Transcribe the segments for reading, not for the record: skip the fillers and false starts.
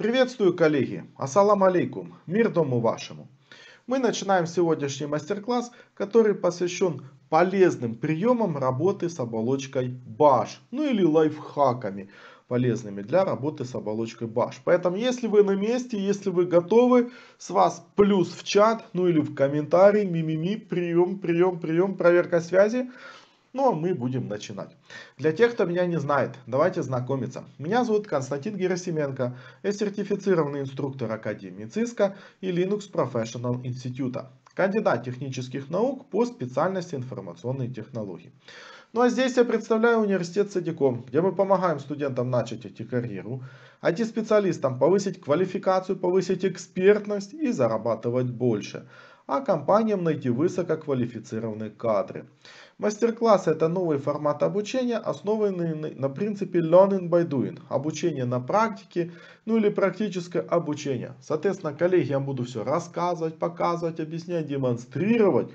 Приветствую, коллеги! Ассаламу алейкум! Мир дому вашему! Мы начинаем сегодняшний мастер-класс, который посвящен полезным приемам работы с оболочкой bash, ну или лайфхаками полезными для работы с оболочкой bash. Поэтому, если вы на месте, если вы готовы, с вас плюс в чат, ну или в комментарии, мимими, прием, проверка связи. Ну а мы будем начинать. Для тех, кто меня не знает, давайте знакомиться. Меня зовут Константин Герасименко, я сертифицированный инструктор Академии Cisco и Linux Professional Institute, кандидат технических наук по специальности информационные технологии. Ну а здесь я представляю университет SEDICOMM, где мы помогаем студентам начать эти карьеру, IT-специалистам повысить квалификацию, повысить экспертность и зарабатывать больше, а компаниям найти высококвалифицированные кадры. Мастер-классы — это новый формат обучения, основанный на принципе Learning by Doing. Обучение на практике, ну или практическое обучение. Соответственно, коллеги, я буду все рассказывать, показывать, объяснять, демонстрировать.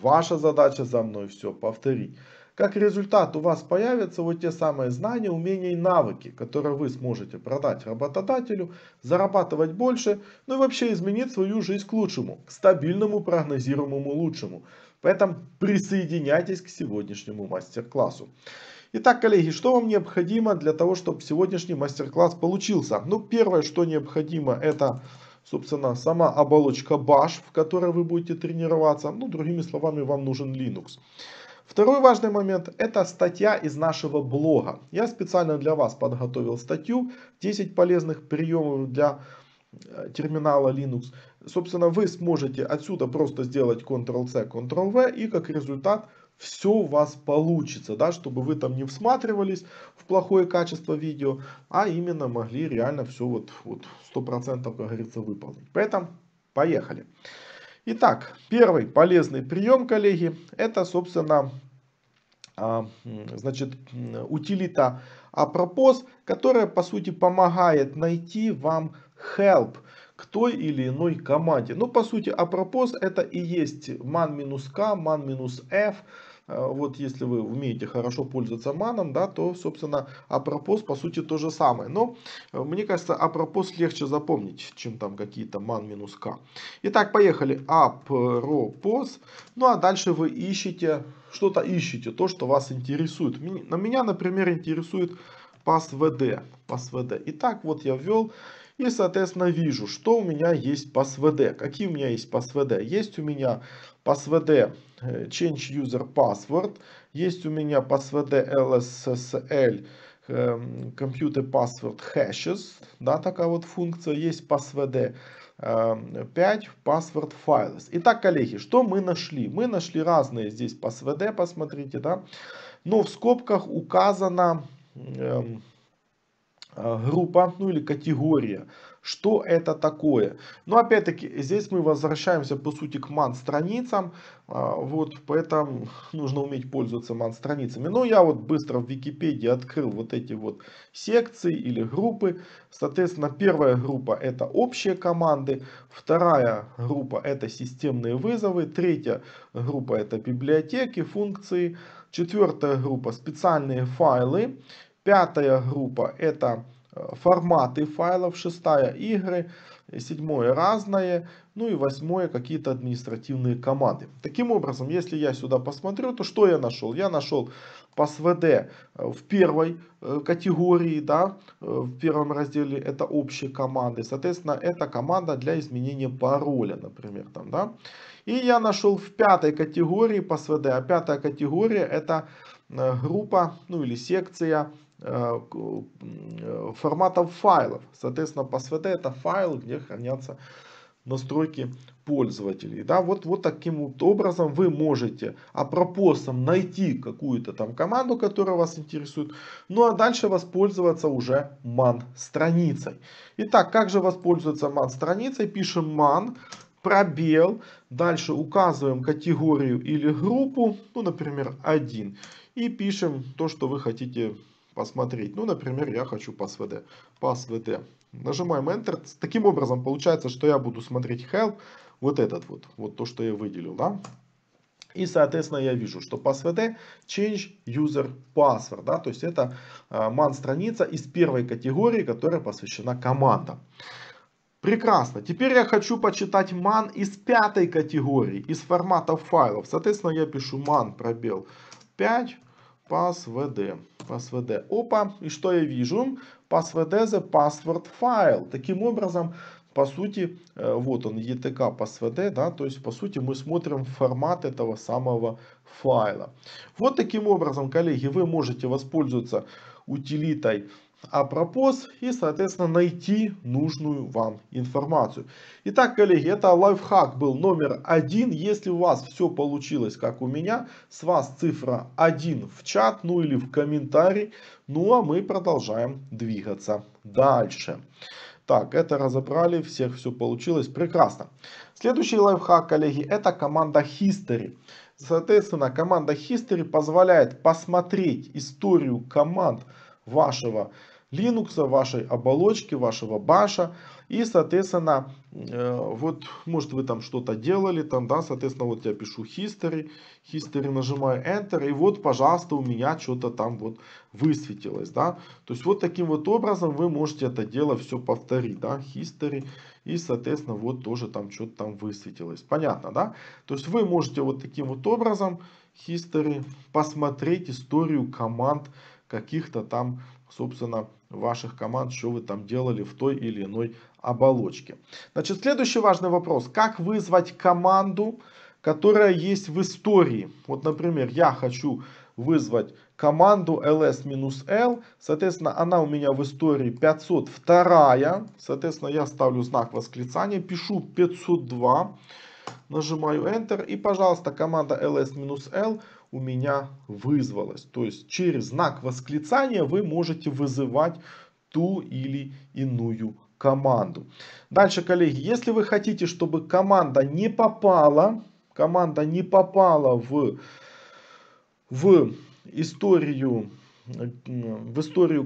Ваша задача за мной все повторить. Как результат, у вас появятся вот те самые знания, умения и навыки, которые вы сможете продать работодателю, зарабатывать больше, ну и вообще изменить свою жизнь к лучшему, к стабильному, прогнозируемому лучшему. Поэтому присоединяйтесь к сегодняшнему мастер-классу. Итак, коллеги, что вам необходимо для того, чтобы сегодняшний мастер-класс получился? Ну, первое, что необходимо, это, собственно, сама оболочка bash, в которой вы будете тренироваться. Ну, другими словами, вам нужен Linux. Второй важный момент — это статья из нашего блога. Я специально для вас подготовил статью «10 полезных приемов для терминала Linux». Собственно, вы сможете отсюда просто сделать Ctrl-C, Ctrl-V, и как результат все у вас получится, да, чтобы вы там не всматривались в плохое качество видео, а именно могли реально все вот 100%, как говорится, выполнить. Поэтому поехали. Итак, первый полезный прием, коллеги, это, собственно, утилита apropos, которая, по сути, помогает найти вам help к той или иной команде. Ну, по сути, apropos — это и есть man-k, man-f. Вот если вы умеете хорошо пользоваться маном, да, то, собственно, apropos по сути то же самое. Но мне кажется, apropos легче запомнить, чем там какие-то man-k. Итак, поехали. Apropos. Ну а дальше вы ищете, что-то ищете, то, что вас интересует. Меня, например, интересует passwd. Итак, вот я ввел. И, соответственно, вижу, что у меня есть passwd. Какие у меня есть passwd? Есть у меня passwd change user password. Есть у меня passwd lssl computer password hashes. Да, такая вот функция. Есть passwd 5 password files. Итак, коллеги, что мы нашли? Мы нашли разные здесь passwd, посмотрите, да. Но в скобках указано... группа, ну или категория. Что это такое? Но опять-таки, здесь мы возвращаемся по сути к ман-страницам. Вот, поэтому нужно уметь пользоваться ман-страницами. Но я вот быстро в Википедии открыл вот эти вот секции или группы. Соответственно, первая группа — это общие команды. Вторая группа — это системные вызовы. Третья группа — это библиотеки, функции. Четвертая группа — специальные файлы. Пятая группа — это форматы файлов, шестая — игры, седьмое — разное, ну и восьмое — какие-то административные команды. Таким образом, если я сюда посмотрю, то что я нашел? Я нашел passwd в первой категории, да, в первом разделе, это общие команды. Соответственно, это команда для изменения пароля, например, там, да. И я нашел в пятой категории passwd, а пятая категория — это группа, ну или секция форматов файлов. Соответственно, passwd — это файл, где хранятся настройки пользователей. Да, вот таким вот образом вы можете апропосом найти какую-то там команду, которая вас интересует. Ну а дальше воспользоваться уже man-страницей. Итак, как же воспользоваться man-страницей? Пишем man, пробел, дальше указываем категорию или группу, ну например 1. И пишем то, что вы хотите посмотреть. Ну, например, я хочу passwd. Passwd. Нажимаем Enter. Таким образом, получается, что я буду смотреть help. Вот этот вот. Вот то, что я выделил. Да? И, соответственно, я вижу, что passwd change user password, да, то есть это man страница из первой категории, которая посвящена командам. Прекрасно. Теперь я хочу почитать man из пятой категории, из формата файлов. Соответственно, я пишу man пробел 5 passwd. Passwd. Опа. И что я вижу? Passwd the password файл. Таким образом, по сути, вот он, ETK passwd, да, то есть, по сути, мы смотрим формат этого самого файла. Вот таким образом, коллеги, вы можете воспользоваться утилитой apropos и, соответственно, найти нужную вам информацию. Итак, коллеги, это лайфхак был номер 1. Если у вас все получилось, как у меня, с вас цифра 1 в чат, ну или в комментарий. Ну, а мы продолжаем двигаться дальше. Так, это разобрали, всех все получилось, прекрасно. Следующий лайфхак, коллеги, это команда history. Соответственно, команда history позволяет посмотреть историю команд вашего Linux, вашей оболочки, вашего баша. И, соответственно, вот, может, вы там что-то делали, там, да, соответственно, вот я пишу history, нажимаю Enter, и вот, пожалуйста, у меня что-то там вот высветилось, да. То есть, вот таким вот образом вы можете это дело все повторить, да, history, и, соответственно, вот тоже там что-то там высветилось. Понятно, да? То есть, вы можете вот таким вот образом history посмотреть историю команд, каких-то там, собственно, ваших команд, что вы там делали в той или иной оболочке. Значит, следующий важный вопрос. Как вызвать команду, которая есть в истории? Вот, например, я хочу вызвать команду ls-l. Соответственно, она у меня в истории 502. Соответственно, я ставлю знак восклицания, пишу 502. Нажимаю Enter. И, пожалуйста, команда ls-l у меня вызвалась. То есть через знак восклицания вы можете вызывать ту или иную команду. Дальше, коллеги, если вы хотите, чтобы команда не попала в историю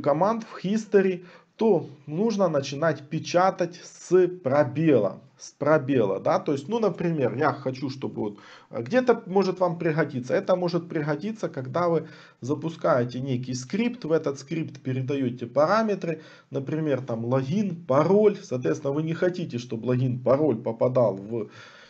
команд, в history, то нужно начинать печатать с пробела. С пробела, да, то есть, ну, например, я хочу, чтобы вот где-то может вам пригодиться. Это может пригодиться, когда вы запускаете некий скрипт, в этот скрипт передаете параметры, например, там логин, пароль. Соответственно, вы не хотите, чтобы логин, пароль попадал в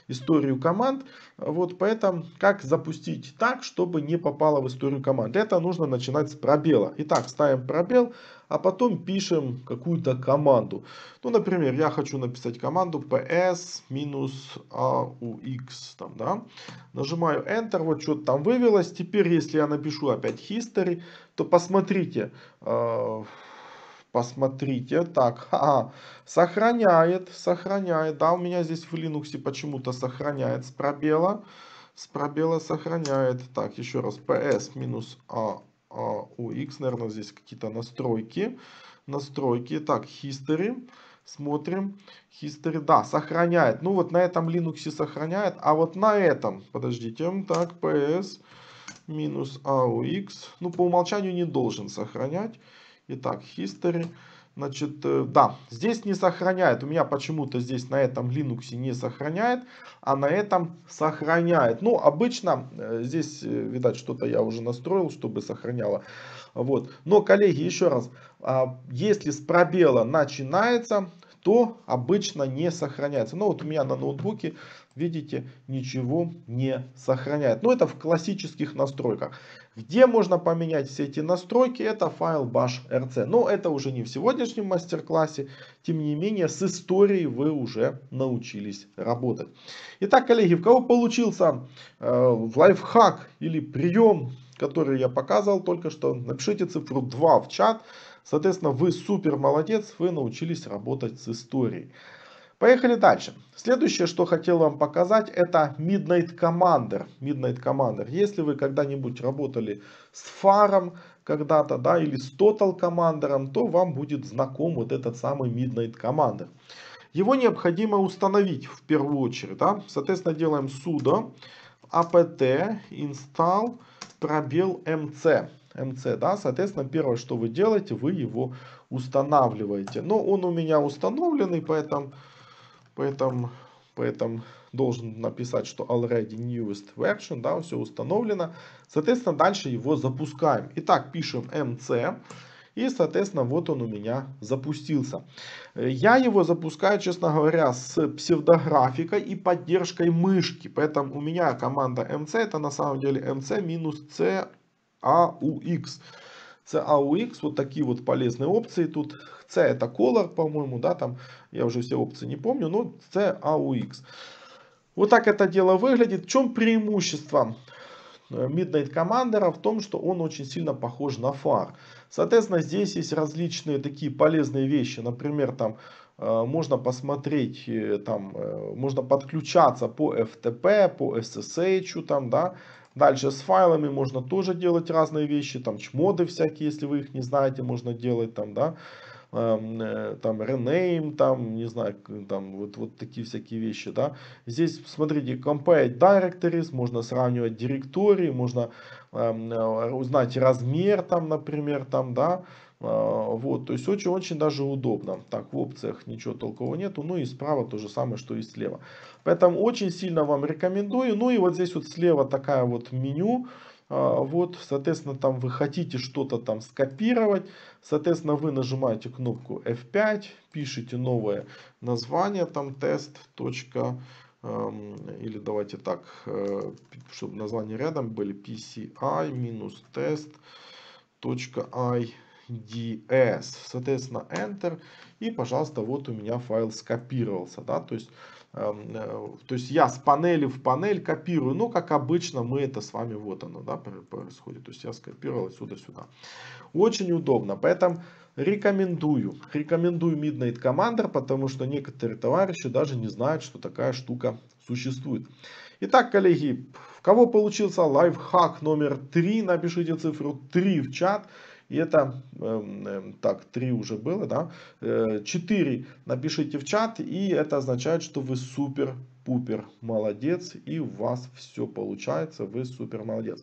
историю команд. Вот поэтому как запустить так, чтобы не попало в историю команд. Это нужно начинать с пробела. Итак, ставим пробел, а потом пишем какую-то команду. Ну, например, я хочу написать команду ps-aux. Там, да? Нажимаю Enter, вот что-то там вывелось. Теперь, если я напишу опять history, то посмотрите... Посмотрите, так, сохраняет, да, у меня здесь в Linux почему-то сохраняет с пробела сохраняет. Так, еще раз, ps-aux, наверное, здесь какие-то настройки, так, history, смотрим, history, да, сохраняет, ну вот на этом Linux сохраняет, а вот на этом, подождите, так, ps-aux, ну по умолчанию не должен сохранять. Итак, history, значит, да, здесь не сохраняет, у меня почему-то здесь на этом Linux не сохраняет, а на этом сохраняет. Ну, обычно здесь, видать, что-то я уже настроил, чтобы сохраняло. Вот. Но, коллеги, еще раз, если с пробела начинается, то обычно не сохраняется. Но вот у меня на ноутбуке, видите, ничего не сохраняет. Но это в классических настройках. Где можно поменять все эти настройки, это файл bash.rc. Но это уже не в сегодняшнем мастер-классе. Тем не менее, с историей вы уже научились работать. Итак, коллеги, у кого получился лайфхак или прием, который я показывал только что, напишите цифру 2 в чат. Соответственно, вы супер молодец, вы научились работать с историей. Поехали дальше. Следующее, что хотел вам показать, это Midnight Commander. Midnight Commander. Если вы когда-нибудь работали с FAR когда-то, да, или с Total Commander, то вам будет знаком вот этот самый Midnight Commander. Его необходимо установить в первую очередь. Да? Соответственно, делаем sudo apt install пробел mc, да, соответственно, первое, что вы делаете, вы его устанавливаете. Но он у меня установленный, поэтому должен написать, что already newest version, да, все установлено. Соответственно, дальше его запускаем. Итак, пишем mc. И, соответственно, вот он у меня запустился. Я его запускаю, честно говоря, с псевдографикой и поддержкой мышки. Поэтому у меня команда mc, это на самом деле mc-caux. CAUX, вот такие вот полезные опции. Тут C это color, по-моему, да, там, я уже все опции не помню, но CAUX. Вот так это дело выглядит. В чем преимущество Midnight Commander? В том, что он очень сильно похож на FAR. Соответственно, здесь есть различные такие полезные вещи. Например, там можно посмотреть, там можно подключаться по FTP, по SSH, там, да. Дальше с файлами можно тоже делать разные вещи, там чмоды всякие, если вы их не знаете, можно делать там, да, там rename, там, не знаю, там вот такие всякие вещи, да. Здесь, смотрите, compare directories, можно сравнивать директории, можно узнать размер там, например, там, да. Вот, то есть очень-очень даже удобно. Так, в опциях ничего толкового нету. Ну и справа то же самое, что и слева. Поэтому очень сильно вам рекомендую. Ну и вот здесь вот слева такая вот меню. Вот, соответственно, там вы хотите что-то там скопировать. Соответственно, вы нажимаете кнопку F5, пишите новое название, там тест. Или давайте так, чтобы названия рядом были, PCI-test.i. DS. Соответственно, Enter. И, пожалуйста, вот у меня файл скопировался. Да? То есть я с панели в панель копирую. Но, как обычно, мы это с вами, вот оно, да, происходит. То есть я скопировал отсюда-сюда. Очень удобно. Поэтому рекомендую. Рекомендую Midnight Commander, потому что некоторые товарищи даже не знают, что такая штука существует. Итак, коллеги, у кого получился лайфхак номер 3, напишите цифру 3 в чат. И это, так, 3 уже было, да, 4 напишите в чат, и это означает, что вы супер-пупер молодец, и у вас все получается, вы супер молодец.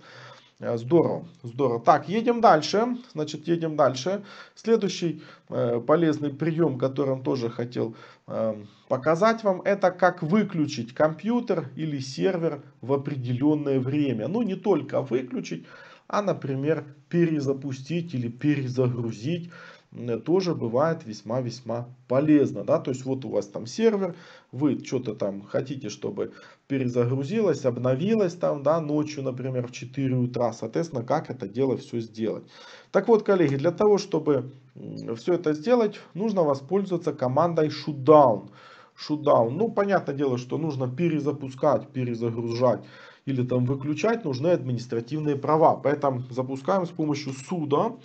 Здорово, здорово. Так, едем дальше, значит, едем дальше. Следующий полезный прием, которым тоже хотел показать вам, это как выключить компьютер или сервер в определенное время. Ну, не только выключить, а, например, перезапустить или перезагрузить тоже бывает весьма-весьма полезно. Да? То есть вот у вас там сервер, вы что-то там хотите, чтобы перезагрузилось, обновилось там, да, ночью, например, в 4 утра. Соответственно, как это дело все сделать. Так вот, коллеги, для того, чтобы все это сделать, нужно воспользоваться командой shutdown. Ну, понятное дело, что нужно перезапускать, перезагружать или там выключать, нужны административные права. Поэтому запускаем с помощью sudo.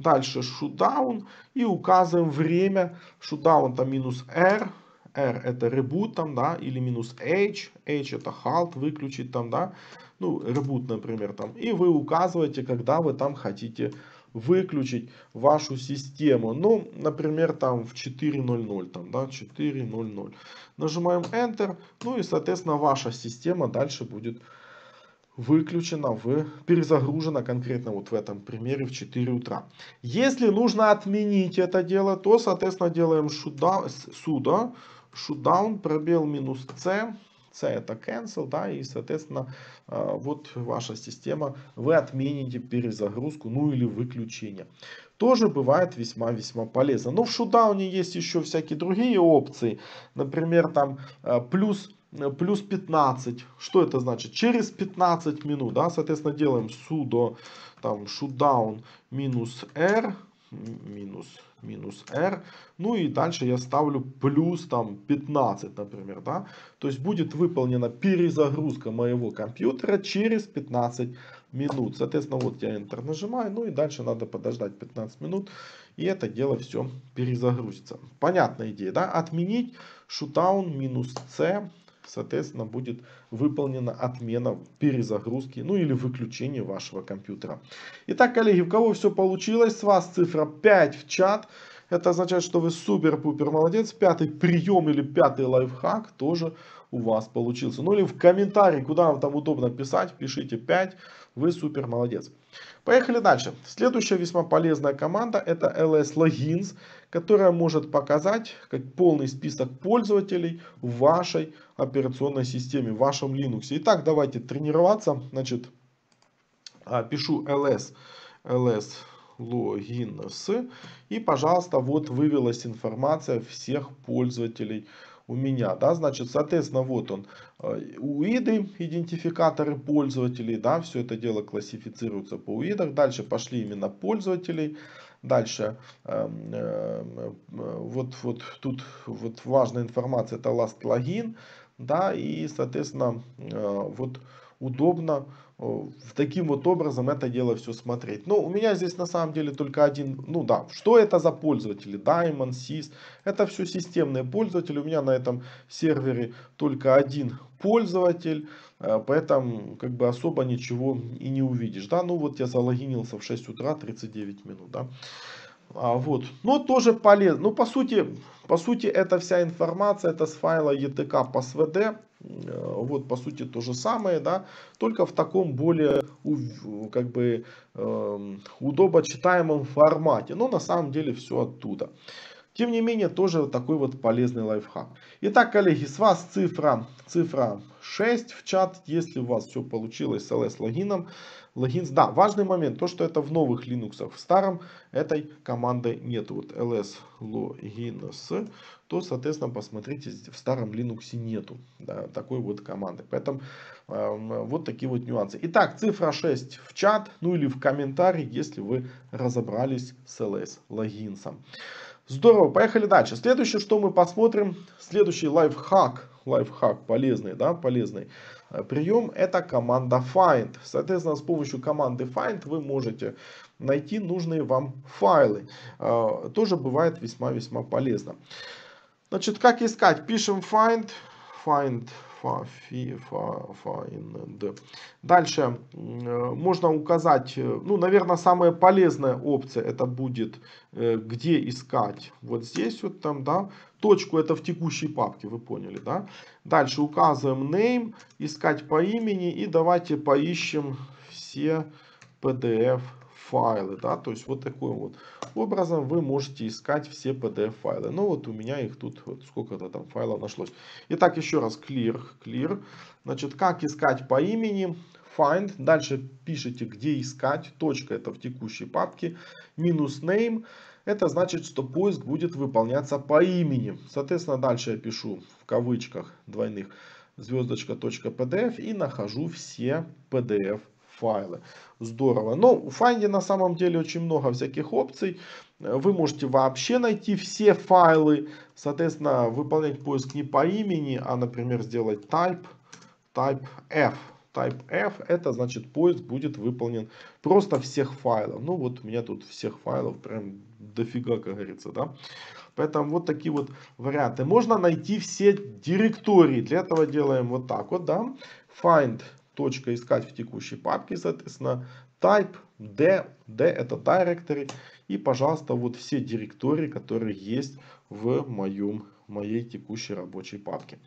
Дальше shutdown. И указываем время. Shutdown там минус R. R это reboot там, да. Или минус H. H это halt, выключить там, да. Ну, reboot, например, там. И вы указываете, когда вы там хотите выключить вашу систему. Ну, например, там в 4.00. Там, да, 4.00. Нажимаем Enter. Ну и, соответственно, ваша система дальше будет выключена, перезагружена конкретно вот в этом примере в 4 утра. Если нужно отменить это дело, то, соответственно, делаем sudo shutdown пробел минус C. C это cancel, да, и, соответственно, вот ваша система, вы отмените перезагрузку, ну или выключение. Тоже бывает весьма-весьма полезно. Но в шутдауне есть еще всякие другие опции. Например, там плюс 15. Что это значит? Через 15 минут, да, соответственно, делаем sudo там shutdown минус R. Минус R. Ну и дальше я ставлю плюс там 15, например, да. То есть будет выполнена перезагрузка моего компьютера через 15 минут. Соответственно, вот я Enter нажимаю. Ну и дальше надо подождать 15 минут. И это дело все перезагрузится. Понятная идея, да. Отменить shutdown минус C. Соответственно, будет выполнена отмена перезагрузки, ну или выключение вашего компьютера. Итак, коллеги, у кого все получилось, с вас цифра 5 в чат. Это означает, что вы супер-пупер молодец. Пятый прием или пятый лайфхак тоже у вас получился. Ну или в комментарии, куда вам там удобно писать, пишите 5. Вы супер молодец. Поехали дальше. Следующая весьма полезная команда — это ls logins, которая может показать как полный список пользователей в вашей операционной системе, в вашем Linux. Итак, давайте тренироваться. Значит, пишу ls logins, и, пожалуйста, вот вывелась информация всех пользователей у меня, да, значит, соответственно, вот он, уиды, идентификаторы пользователей, да, все это дело классифицируется по уидам, дальше пошли именно пользователей, дальше, вот тут вот важная информация, это last login, да, и, соответственно, вот удобно таким вот образом это дело все смотреть. Но у меня здесь на самом деле только один, ну да, что это за пользователи, Diamond, Sys, это все системные пользователи, у меня на этом сервере только один пользователь, поэтому как бы особо ничего и не увидишь, да, ну вот я залогинился в 6 утра 39 минут, да. Вот, но тоже полезно, ну по сути это вся информация, это с файла ETK passwd, вот по сути то же самое, да, только в таком более как бы удобно читаемом формате, но на самом деле все оттуда. Тем не менее, тоже такой вот полезный лайфхак. Итак, коллеги, с вас цифра 6 в чат, если у вас все получилось с ls-логином. Logins, да, важный момент, то, что это в новых Linux, в старом этой команды нет. Вот ls logins, то, соответственно, посмотрите, в старом Linux нету, да, такой вот команды. Поэтому вот такие вот нюансы. Итак, цифра 6 в чат, ну или в комментарий, если вы разобрались с ls logins. Здорово, поехали дальше. Следующее, что мы посмотрим, следующий лайфхак полезный, да, полезный прием, это команда find. Соответственно, с помощью команды find вы можете найти нужные вам файлы. Тоже бывает весьма-весьма полезно. Значит, как искать? Пишем find. Дальше можно указать, ну, наверное, самая полезная опция, это будет где искать. Вот здесь вот там, да, точку, это в текущей папке, вы поняли, да. Дальше указываем name, искать по имени, и давайте поищем все PDF файлы, да, то есть вот таким вот образом вы можете искать все PDF файлы. Ну вот у меня их тут вот сколько-то там файлов нашлось. Итак, еще раз clear, значит, как искать по имени, find, дальше пишите где искать, точка, это в текущей папке, минус name, это значит, что поиск будет выполняться по имени. Соответственно, дальше я пишу в кавычках двойных звездочка.pdf и нахожу все PDF файлы. Здорово. Но в Find на самом деле очень много всяких опций. Вы можете вообще найти все файлы. Соответственно, выполнять поиск не по имени, а, например, сделать type F. Type F, это значит, поиск будет выполнен просто всех файлов. Ну вот у меня тут всех файлов прям дофига, как говорится, да. Поэтому вот такие вот варианты. Можно найти все директории. Для этого делаем вот так вот, да. Find. Точка искать в текущей папке, соответственно, type, d это directory, и, пожалуйста, вот все директории, которые есть в моей текущей рабочей папке.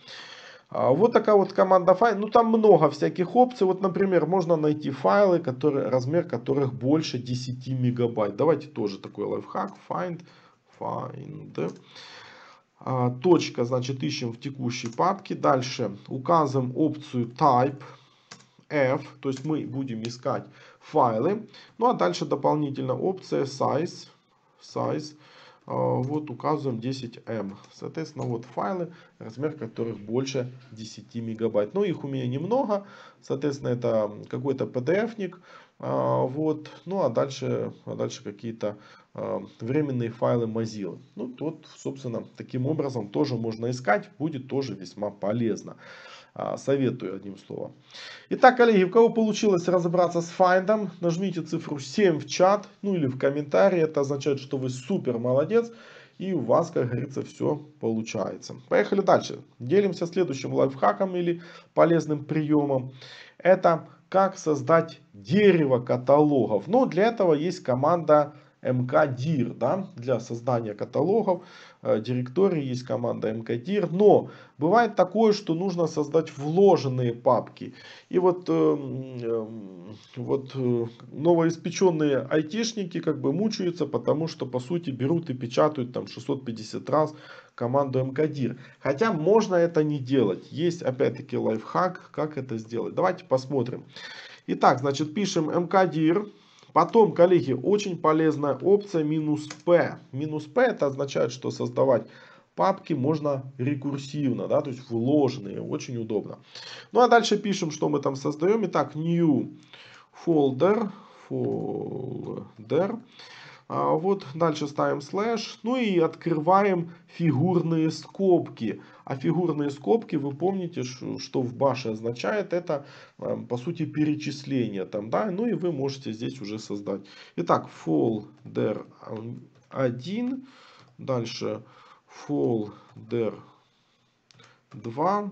Вот такая вот команда find, ну там много всяких опций, вот, например, можно найти файлы, размер которых больше 10 мегабайт. Давайте тоже такой лайфхак, find. Точка, значит, ищем в текущей папке, дальше указываем опцию type F, то есть мы будем искать файлы. Ну а дальше дополнительно опция size, вот указываем 10 MB. Соответственно, вот файлы, размер которых больше 10 мегабайт. Но их у меня немного. Соответственно, это какой-то PDF-ник. Вот. Ну а дальше какие-то временные файлы Mozilla. Ну вот, собственно, таким образом тоже можно искать. Будет тоже весьма полезно. Советую, одним словом. Итак, коллеги, у кого получилось разобраться с Find, нажмите цифру 7 в чат, ну или в комментарии. Это означает, что вы супер молодец и у вас, как говорится, все получается. Поехали дальше. Делимся следующим лайфхаком или полезным приемом. Это как создать дерево каталогов. Но для этого есть команда mkdir, да, для создания каталогов, директории есть команда mkdir. Но бывает такое, что нужно создать вложенные папки. И вот новоиспеченные айтишники как бы мучаются, потому что по сути берут и печатают там 650 раз команду mkdir. Хотя можно это не делать. Есть опять-таки лайфхак, как это сделать. Давайте посмотрим. Итак, значит, пишем mkdir. Потом, коллеги, очень полезная опция -p. -p это означает, что создавать папки можно рекурсивно, да, то есть вложенные, очень удобно. Ну а дальше пишем, что мы там создаем. Итак, new folder. А вот дальше ставим слэш, ну и открываем фигурные скобки. А фигурные скобки, вы помните, что в баше означает, это по сути перечисление там, да, ну и вы можете здесь уже создать. Итак, folder 1, дальше folder 2,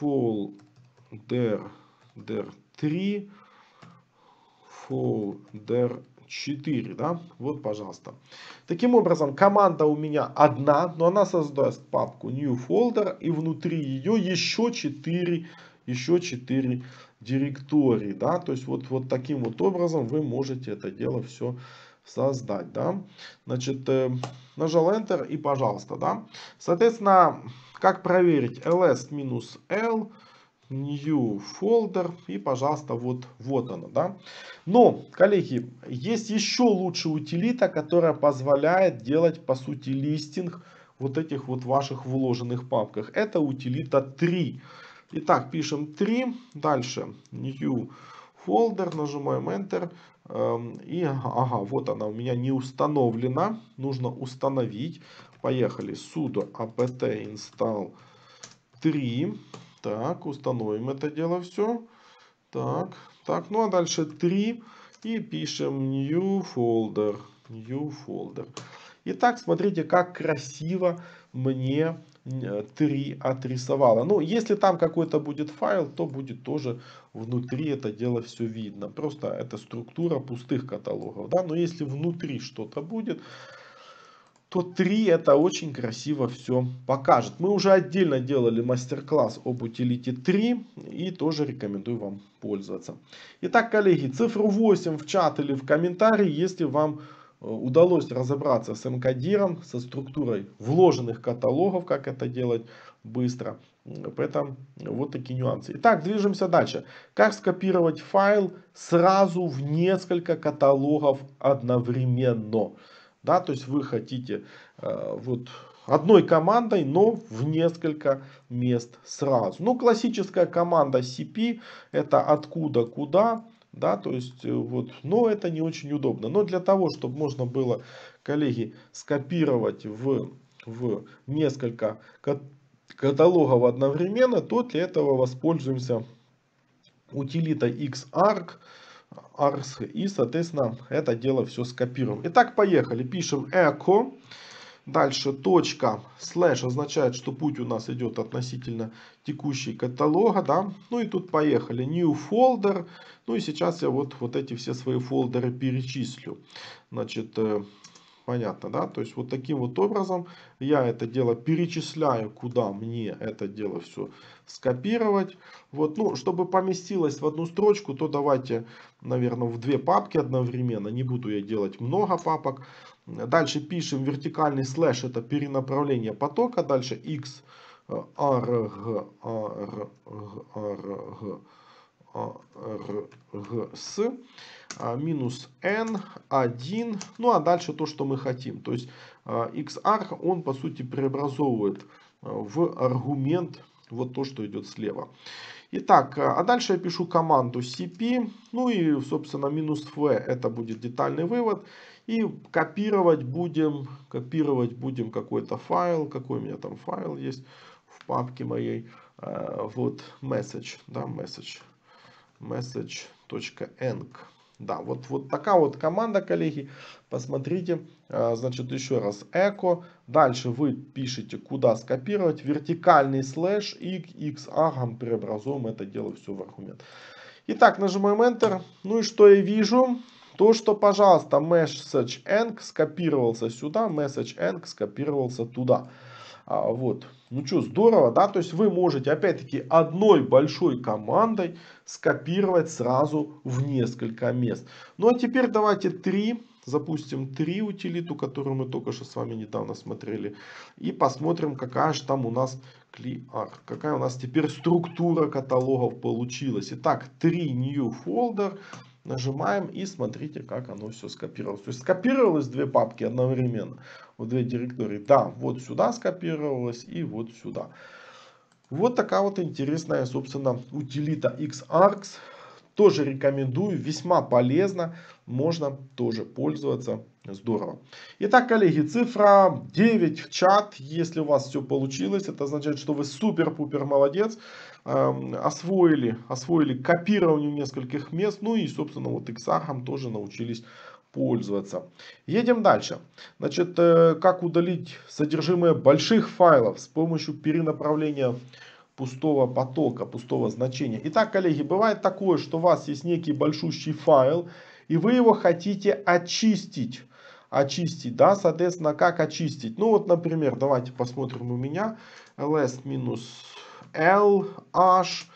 folder 3, folder 4, да, вот, пожалуйста. Таким образом, команда у меня одна, но она создаст папку new folder, и внутри ее еще 4 директории, да, то есть вот таким вот образом вы можете это дело все создать, да. Значит, нажал Enter и пожалуйста, да. Соответственно, как проверить? ls-l new folder и, пожалуйста, вот она, да. Но, коллеги, есть еще лучшая утилита, которая позволяет делать, по сути, листинг вот этих вот ваших вложенных папках. Это утилита tree. Итак, пишем tree, дальше new folder, нажимаем Enter. И, ага, вот она у меня не установлена, нужно установить. Поехали, sudo apt install tree. Так, установим это дело все. Так, ну а дальше 3 и пишем new folder. Итак, смотрите, как красиво мне 3 отрисовало. Ну, если там какой-то будет файл, то будет тоже внутри это дело все видно. Просто это структура пустых каталогов, да. Но если внутри что-то будет, то 3 это очень красиво все покажет. Мы уже отдельно делали мастер-класс об утилите 3 и тоже рекомендую вам пользоваться. Итак, коллеги, цифру 8 в чат или в комментарии, если вам удалось разобраться с мкдиром, со структурой вложенных каталогов, как это делать быстро. Поэтому вот такие нюансы. Итак, движемся дальше. Как скопировать файл сразу в несколько каталогов одновременно? Да, то есть вы хотите вот одной командой, но в несколько мест сразу. Ну, классическая команда cp, это откуда куда, да, то есть вот, но это не очень удобно. Но для того, чтобы можно было, коллеги, скопировать в несколько каталогов одновременно, то для этого воспользуемся утилитой xarg. И, соответственно, это дело все скопируем. Итак, поехали. Пишем echo. Дальше точка. Слэш означает, что путь у нас идет относительно текущей каталога, да. Ну и тут поехали. New folder. Ну и сейчас я вот эти все свои фолдеры перечислю. Значит, понятно, да. То есть вот таким вот образом я это дело перечисляю, куда мне это дело все скопировать. Вот, ну, чтобы поместилось в одну строчку, то давайте, наверное, в две папки одновременно. Не буду я делать много папок. Дальше пишем вертикальный слэш, это перенаправление потока. Дальше xargs минус n1. Ну а дальше то, что мы хотим. То есть xarg, он по сути преобразовывает в аргумент вот то, что идет слева. Итак, а дальше я пишу команду cp, ну и, собственно, минус v, это будет детальный вывод. И копировать будем какой-то файл, какой у меня там файл есть в папке моей. Вот message, да, message.enc. Да, вот такая вот команда, коллеги. Посмотрите, значит, еще раз echo. Дальше вы пишете, куда скопировать. Вертикальный слэш и xarg преобразуем это дело все в аргумент. Итак, нажимаем Enter. Ну и что я вижу? То, что, пожалуйста, message-eng скопировался сюда, message-eng скопировался туда. Вот. Ну что, здорово, да? То есть вы можете, опять-таки, одной большой командой скопировать сразу в несколько мест. Ну а теперь давайте запустим три утилиту, которую мы только что с вами недавно смотрели. И посмотрим, какая же там у нас какая у нас теперь структура каталогов получилась. Итак, три new folder. Нажимаем и смотрите, как оно все скопировалось. То есть скопировалось две папки одновременно. Вот две директории. Да, вот сюда скопировалось и вот сюда. Вот такая вот интересная, собственно, утилита xargs. Тоже рекомендую, весьма полезно, можно тоже пользоваться, здорово. Итак, коллеги, цифра 9 в чат, если у вас все получилось, это означает, что вы супер-пупер молодец, освоили копирование нескольких мест, ну и, собственно, вот xargs тоже научились пользоваться. Едем дальше. Значит, как удалить содержимое больших файлов с помощью перенаправления пустого потока, пустого значения. Итак, коллеги, бывает такое, что у вас есть некий большущий файл, и вы его хотите очистить. Очистить, да, соответственно, как очистить? Ну вот, например, давайте посмотрим у меня. ls-l, h,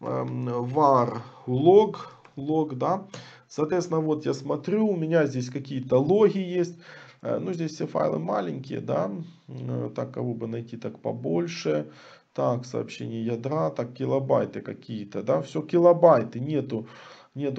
var, log, да. Соответственно, вот я смотрю, у меня здесь какие-то логи есть. Ну, здесь все файлы маленькие, да. Так, кого бы найти так побольше. Так, сообщение ядра, так, килобайты какие-то, да, все килобайты, нету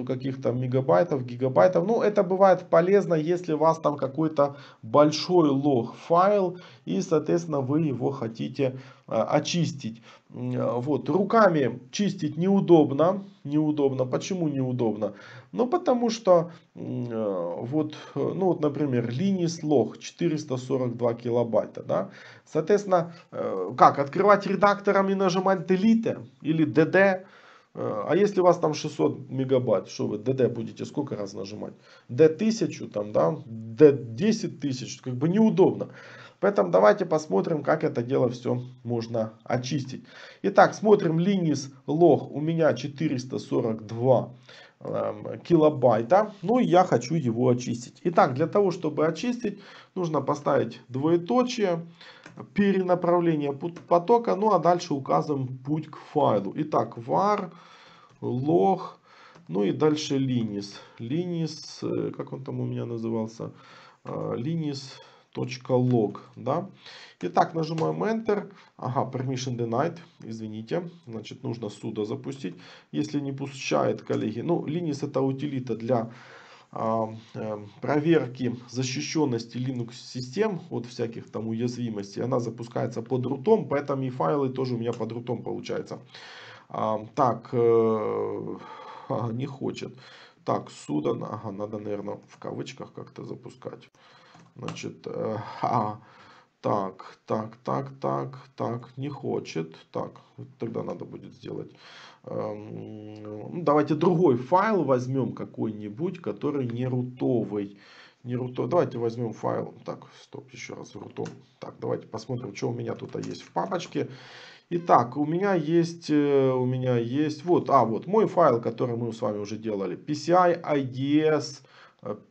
каких-то мегабайтов, гигабайтов. Ну, это бывает полезно, если у вас там какой-то большой лог-файл, и, соответственно, вы его хотите очистить. Вот, руками чистить неудобно. Неудобно. Почему неудобно? Ну, потому что, вот, например, Linis лог 442 килобайта, да. Соответственно, как, открывать редактором и нажимать delete или dd? А если у вас там 600 мегабайт, что вы dd будете сколько раз нажимать? d1000, там, да, d10000, как бы неудобно. Поэтому давайте посмотрим, как это дело все можно очистить. Итак, смотрим Linis log, у меня 442 килобайта. Ну и я хочу его очистить. Итак, для того, чтобы очистить, нужно поставить двоеточие, перенаправление потока, ну а дальше указываем путь к файлу. Итак, var, log, ну и дальше Linis. Linis, как он там у меня назывался? Linis... .log, да. Итак, нажимаем Enter. Ага, permission denied, извините. Значит, нужно sudo запустить. Если не пускает, коллеги. Ну, Linis это утилита для проверки защищенности Linux систем от всяких там уязвимостей. Она запускается под рутом, поэтому и файлы тоже у меня под рутом получается. Так, не хочет. Так, sudo, ага, надо, наверное, в кавычках как-то запускать. Значит, так, не хочет. Так, тогда надо будет сделать. Давайте другой файл возьмем какой-нибудь, который не рутовый. Давайте возьмем файл. Так, стоп, еще раз рутом. Так, давайте посмотрим, что у меня тут есть в папочке. Итак, у меня есть, вот мой файл, который мы с вами уже делали. PCI-IDS.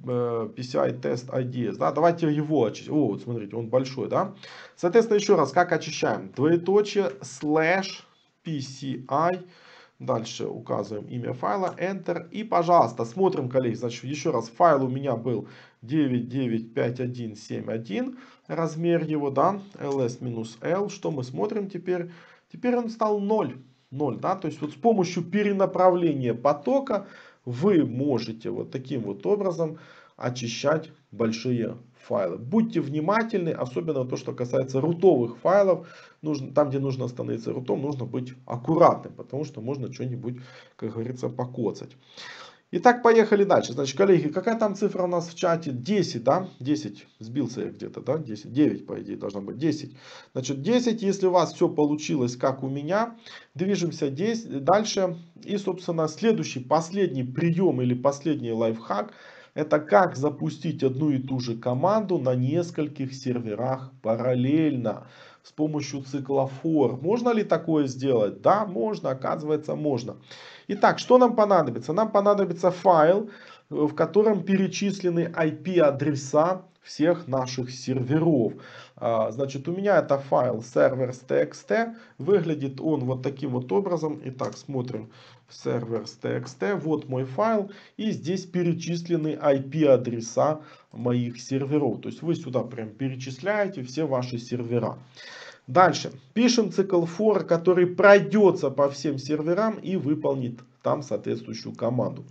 PCI тест IDS, да, давайте его очистим. О, вот смотрите, он большой, да. Соответственно, еще раз, как очищаем? Двоеточие, слэш, PCI, дальше указываем имя файла, Enter, и, пожалуйста, смотрим, коллеги, значит, еще раз, файл у меня был 995171, размер его, да, ls-l, что мы смотрим теперь? Теперь он стал 0, да, то есть вот с помощью перенаправления потока вы можете вот таким вот образом очищать большие файлы. Будьте внимательны, особенно то, что касается рутовых файлов. Нужно, там, где нужно становиться рутом, нужно быть аккуратным, потому что можно что-нибудь, как говорится, покоцать. Итак, поехали дальше. Значит, коллеги, какая там цифра у нас в чате? 10, да? 10. Сбился я где-то, да? 10. 9, по идее, должно быть. 10. Значит, 10, если у вас все получилось, как у меня. Движемся дальше. И, собственно, следующий, последний прием или последний лайфхак. Это как запустить одну и ту же команду на нескольких серверах параллельно. С помощью цикла for. Можно ли такое сделать? Да, можно. Оказывается, можно. Итак, что нам понадобится? Нам понадобится файл, в котором перечислены IP-адреса всех наших серверов. Значит, у меня это файл servers.txt. Выглядит он вот таким вот образом. Итак, смотрим servers.txt. Вот мой файл. И здесь перечислены IP-адреса моих серверов. То есть вы сюда прям перечисляете все ваши сервера. Дальше. Пишем цикл for, который пройдется по всем серверам и выполнит там соответствующую команду.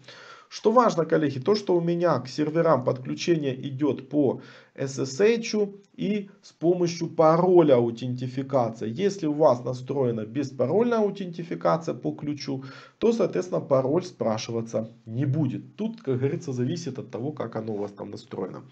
Что важно, коллеги, то, что у меня к серверам подключение идет по SSH и с помощью пароля аутентификация. Если у вас настроена беспарольная аутентификация по ключу, то, соответственно, пароль спрашиваться не будет. Тут, как говорится, зависит от того, как оно у вас там настроено.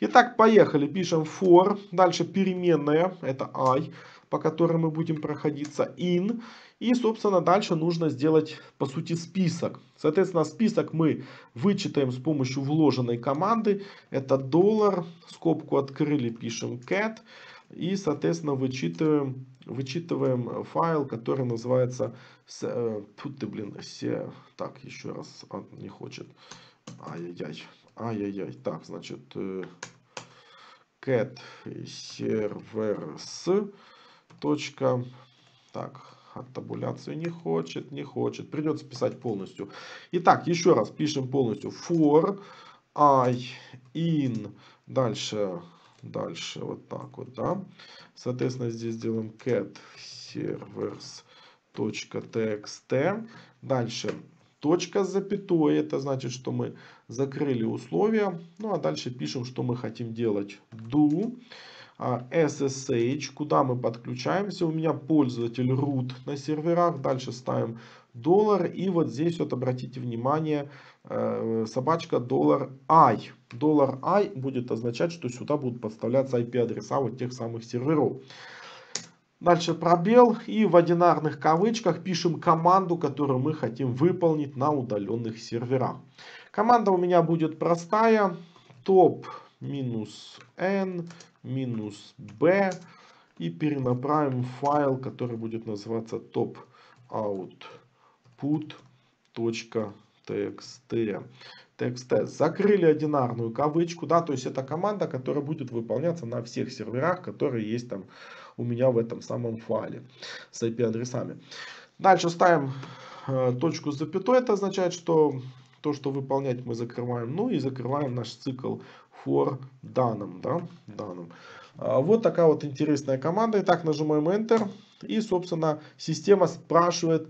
Итак, поехали. Пишем for. Дальше переменная. Это I, по которой мы будем проходиться. In. И, собственно, дальше нужно сделать, по сути, список. Соответственно, список мы вычитаем с помощью вложенной команды. Это $, скобку открыли, пишем cat. И, соответственно, вычитываем файл, который называется... Так, еще раз, он не хочет. Так, значит, cat servers. Так, табуляцию не хочет. Придется писать полностью. Итак, еще раз пишем полностью. For I in. Дальше. Вот так вот, да. Соответственно, здесь делаем cat servers.txt. Дальше. Точка с запятой. Это значит, что мы закрыли условия. Ну, а дальше пишем, что мы хотим делать. Do. SSH, куда мы подключаемся, у меня пользователь root на серверах, дальше ставим $, и вот здесь вот обратите внимание, собачка $i. $i будет означать, что сюда будут подставляться IP-адреса вот тех самых серверов. Дальше пробел, и в одинарных кавычках пишем команду, которую мы хотим выполнить на удаленных серверах. Команда у меня будет простая, top -n -b, и перенаправим файл, который будет называться topoutput.txt. Закрыли одинарную кавычку, да, то есть это команда, которая будет выполняться на всех серверах, которые есть там у меня в этом самом файле с IP-адресами. Дальше ставим точку с запятой, это означает, что то, что выполнять, мы закрываем, ну и закрываем наш цикл for данным, да, данным. Вот такая вот интересная команда. Итак, нажимаем Enter. И, собственно, система спрашивает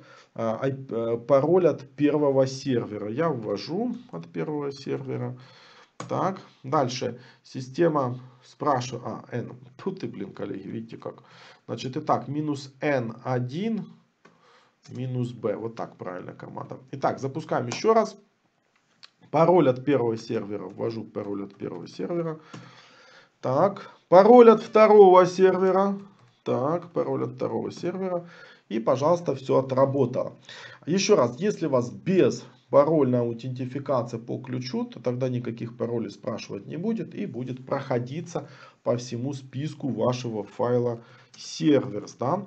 пароль от первого сервера. Я ввожу от первого сервера. Так, дальше. Система спрашивает... N. Фу ты, блин, коллеги, видите как. Значит, итак, -N1, -B. Вот так правильно команда. Итак, запускаем еще раз. Пароль от первого сервера. Ввожу пароль от первого сервера. Так. Пароль от второго сервера. Так. Пароль от второго сервера. И, пожалуйста, все отработало. Еще раз. Если у вас без парольная аутентификация по ключу, то тогда никаких паролей спрашивать не будет. И будет проходиться по всему списку вашего файла серверс. Да?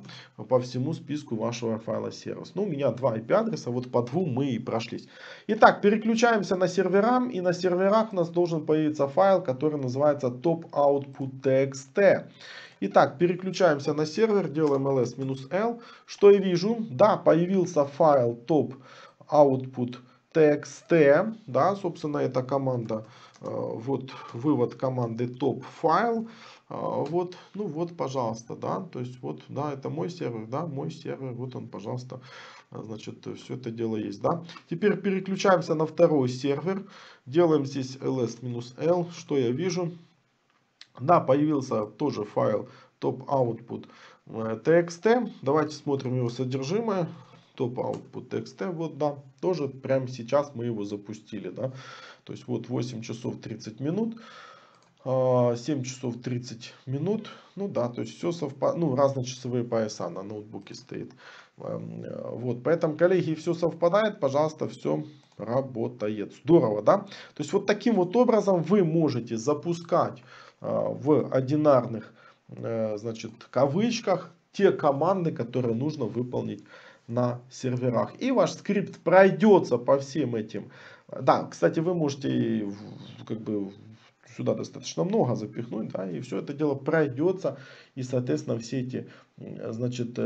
По всему списку вашего файла серверс. Ну, у меня два IP-адреса, вот по двум мы и прошлись. Итак, переключаемся на сервера. И на серверах у нас должен появиться файл, который называется topoutput.txt. Итак, переключаемся на сервер, делаем ls-l. Что я вижу? Да, появился файл topoutput.txt. Да, собственно, это команда. Вот вывод команды top файл. Вот, ну вот, пожалуйста, да, то есть вот, да, это мой сервер, да, мой сервер, вот он, пожалуйста, значит, все это дело есть, да. Теперь переключаемся на второй сервер, делаем здесь ls-l, что я вижу, да, появился тоже файл topoutput.txt, давайте смотрим его содержимое, topoutput.txt, вот, да, тоже прямо сейчас мы его запустили, да, то есть вот 7 часов 30 минут, ну да, то есть все совпадает, ну разные часовые пояса на ноутбуке стоит. Вот, поэтому, коллеги, все совпадает, пожалуйста, все работает. Здорово, да? То есть вот таким вот образом вы можете запускать в одинарных, значит, кавычках те команды, которые нужно выполнить на серверах. И ваш скрипт пройдется по всем этим Да, кстати, вы можете как бы сюда достаточно много запихнуть, да, и все это дело пройдется, и, соответственно, все эти, значит,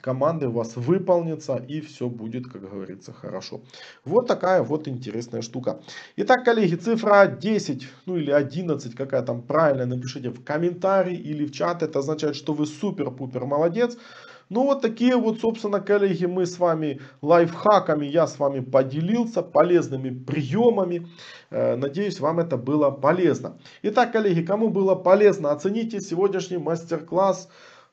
команды у вас выполнятся, и все будет, как говорится, хорошо. Вот такая вот интересная штука. Итак, коллеги, цифра 10, ну или 11, какая там правильная, напишите в комментарии или в чат, это означает, что вы супер-пупер молодец. Ну вот такие вот, собственно, коллеги, мы с вами лайфхаками, я с вами поделился полезными приемами. Надеюсь, вам это было полезно. Итак, коллеги, кому было полезно, оцените сегодняшний мастер-класс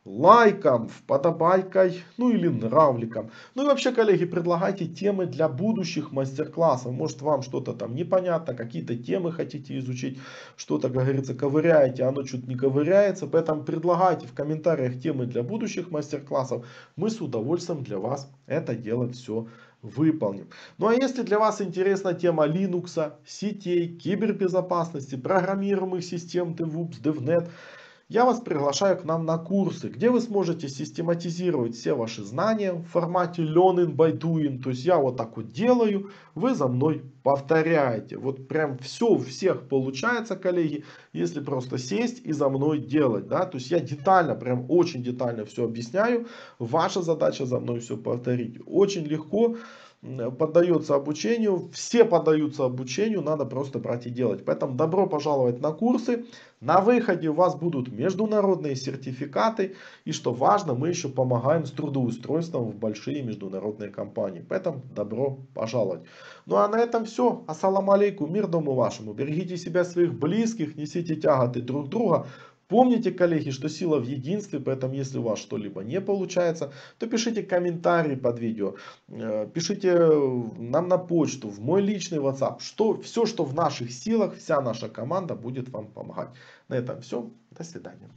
лайком, вподобайкой, ну или нравликом. Ну и вообще, коллеги, предлагайте темы для будущих мастер-классов. Может, вам что-то там непонятно, какие-то темы хотите изучить, что-то, как говорится, ковыряете, оно чуть не ковыряется. Поэтому предлагайте в комментариях темы для будущих мастер-классов. Мы с удовольствием для вас это дело все выполним. Ну а если для вас интересна тема Linux, сетей, кибербезопасности, программируемых систем, DevOps, DevNet, я вас приглашаю к нам на курсы, где вы сможете систематизировать все ваши знания в формате Learning by Doing. То есть я вот так вот делаю, вы за мной повторяете. Вот прям все у всех получается, коллеги, если просто сесть и за мной делать. Да? То есть я детально, прям очень детально все объясняю. Ваша задача за мной все повторить. Очень легко поддается обучению, все поддаются обучению, надо просто брать и делать. Поэтому добро пожаловать на курсы. На выходе у вас будут международные сертификаты. И что важно, мы еще помогаем с трудоустройством в большие международные компании. Поэтому добро пожаловать. Ну а на этом все. Ассаламу алейкум, мир дому вашему. Берегите себя, своих близких, несите тяготы друг друга. Помните, коллеги, что сила в единстве, поэтому если у вас что-либо не получается, то пишите комментарии под видео, пишите нам на почту, в мой личный WhatsApp, что, все, что в наших силах, вся наша команда будет вам помогать. На этом все, до свидания.